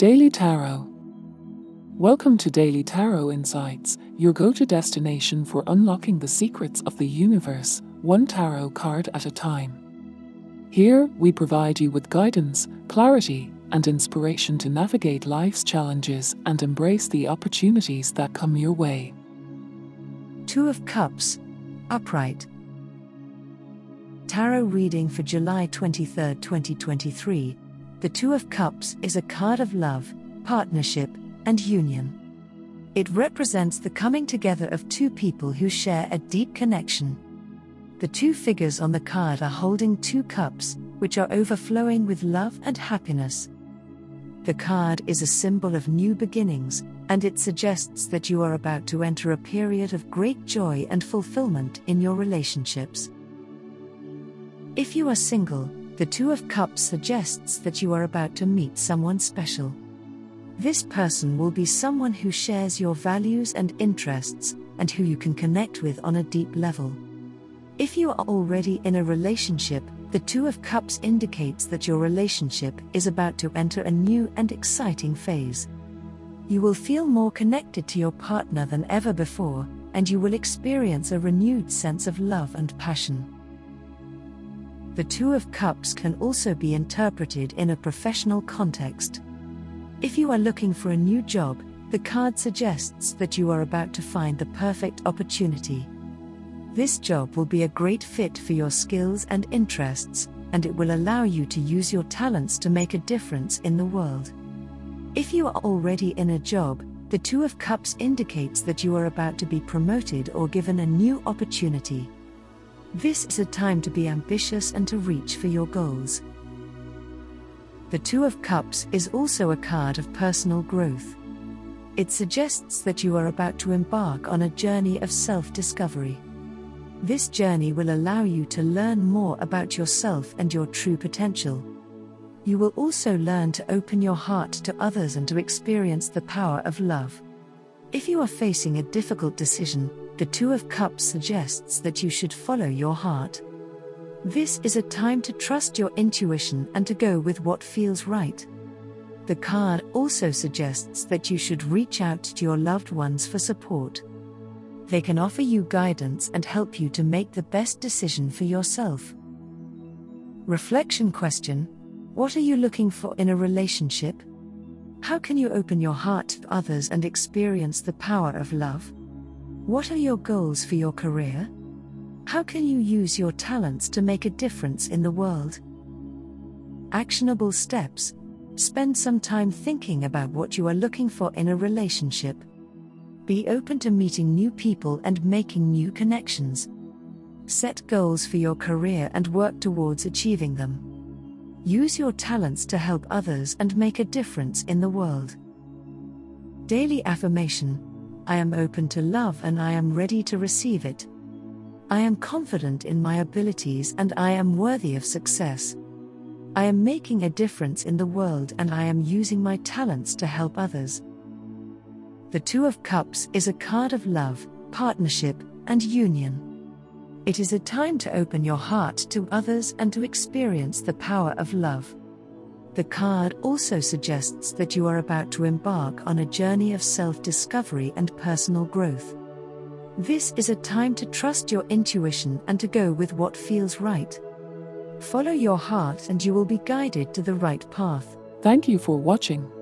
Daily Tarot. Welcome to Daily Tarot Insights, your go-to destination for unlocking the secrets of the universe, one tarot card at a time. Here, we provide you with guidance, clarity, and inspiration to navigate life's challenges and embrace the opportunities that come your way. Two of Cups. Upright. Tarot reading for July 23, 2023. The Two of Cups is a card of love, partnership, and union. It represents the coming together of two people who share a deep connection. The two figures on the card are holding two cups, which are overflowing with love and happiness. The card is a symbol of new beginnings, and it suggests that you are about to enter a period of great joy and fulfillment in your relationships. If you are single, the Two of Cups suggests that you are about to meet someone special. This person will be someone who shares your values and interests, and who you can connect with on a deep level. If you are already in a relationship, the Two of Cups indicates that your relationship is about to enter a new and exciting phase. You will feel more connected to your partner than ever before, and you will experience a renewed sense of love and passion. The Two of Cups can also be interpreted in a professional context. If you are looking for a new job, the card suggests that you are about to find the perfect opportunity. This job will be a great fit for your skills and interests, and it will allow you to use your talents to make a difference in the world. If you are already in a job, the Two of Cups indicates that you are about to be promoted or given a new opportunity. This is a time to be ambitious and to reach for your goals. The Two of Cups is also a card of personal growth. It suggests that you are about to embark on a journey of self-discovery. This journey will allow you to learn more about yourself and your true potential. You will also learn to open your heart to others and to experience the power of love. If you are facing a difficult decision, the Two of Cups suggests that you should follow your heart. This is a time to trust your intuition and to go with what feels right. The card also suggests that you should reach out to your loved ones for support. They can offer you guidance and help you to make the best decision for yourself. Reflection question: what are you looking for in a relationship? How can you open your heart to others and experience the power of love? What are your goals for your career? How can you use your talents to make a difference in the world? Actionable steps. Spend some time thinking about what you are looking for in a relationship. Be open to meeting new people and making new connections. Set goals for your career and work towards achieving them. Use your talents to help others and make a difference in the world. Daily affirmation: I am open to love and I am ready to receive it. I am confident in my abilities and I am worthy of success. I am making a difference in the world and I am using my talents to help others. The Two of Cups is a card of love, partnership, and union. It is a time to open your heart to others and to experience the power of love. The card also suggests that you are about to embark on a journey of self-discovery and personal growth. This is a time to trust your intuition and to go with what feels right. Follow your heart and you will be guided to the right path. Thank you for watching.